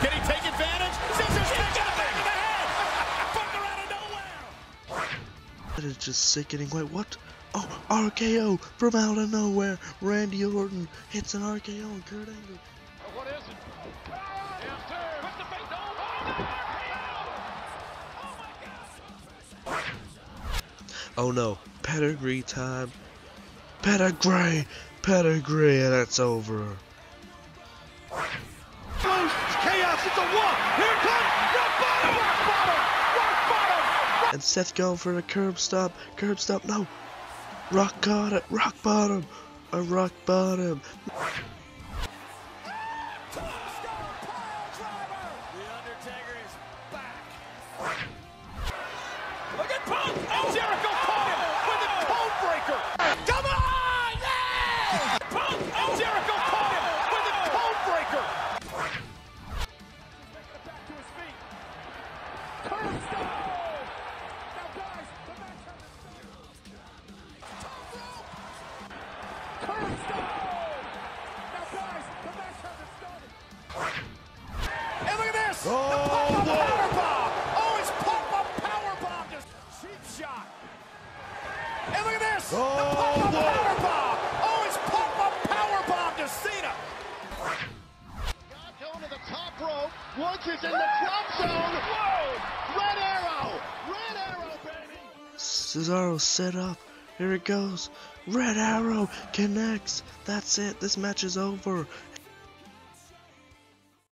Can he take advantage? Scissors kick to the back of the head! Fucking out of nowhere! That is just sickening. Wait, what? Oh, RKO from out of nowhere. Randy Orton hits an RKO on Kurt Angle. What is it? Oh no, pedigree time. Pedigree! Pedigree, and it's over. Chaos, it's a walk! Here comes rock bottom! Rock bottom! Rock bottom! And Seth going for the curb stomp. Curb stomp, no! Rock got it! Rock bottom! A rock bottom! The Undertaker is back! Look at Punk! Oh, Jericho caught him with a code breaker! Come on! Yeah! Punk! Oh, Jericho caught him with a code breaker! Taking it back to his feet. Curb stomp! Now guys, the match has started. Curb stomp! Now guys, the match hasn't started. And look at this! Oh, the pop-up powerbomb! Oh, it's pop-up powerbomb! Just cheap shot! And look at this! Oh, the pop-up powerbomb! Oh, it's pop-up powerbomb to Cena! Got going to the top rope, launches in the drop zone! Whoa! Red Arrow! Red Arrow, baby! Cesaro set up. Here it goes. Red Arrow connects. That's it. This match is over.